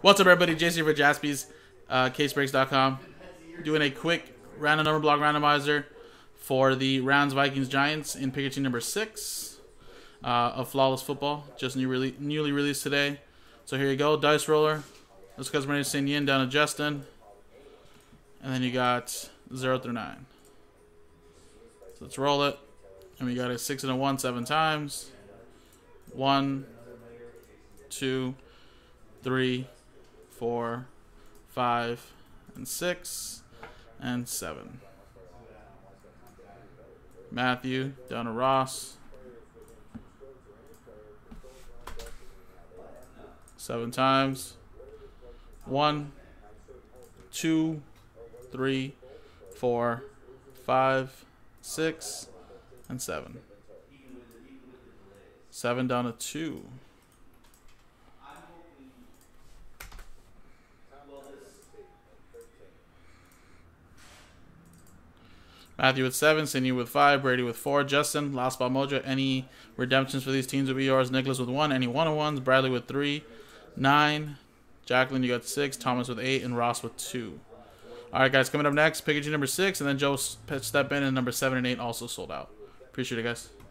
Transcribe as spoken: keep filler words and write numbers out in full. What's up, everybody? Jason here for Jaspies, uh, Case Breaks dot com. Doing a quick random number block randomizer for the RAMS Vikings Giants in Pikachu number six uh, of Flawless Football. Just new rele newly released today. So here you go, Dice Roller. This guy's running Sanyin down to Justin. And then you got zero through nine. So let's roll it. And we got a six and a one seven times. one, two, three, four, five, and six, and seven. Matthew down to Ross. Seven times. one, two, three, four, five, six, and seven. Seven down to two. Matthew with seven, Cindy with five, Brady with four, Justin, Last Ball Mojo. Any redemptions for these teams will be yours. Nicholas with one, any one on ones. Bradley with three, nine. Jacqueline, you got six. Thomas with eight, and Ross with two. All right, guys, coming up next, Pikachu number six, and then Joe stepped in, and number seven and eight also sold out. Appreciate it, guys.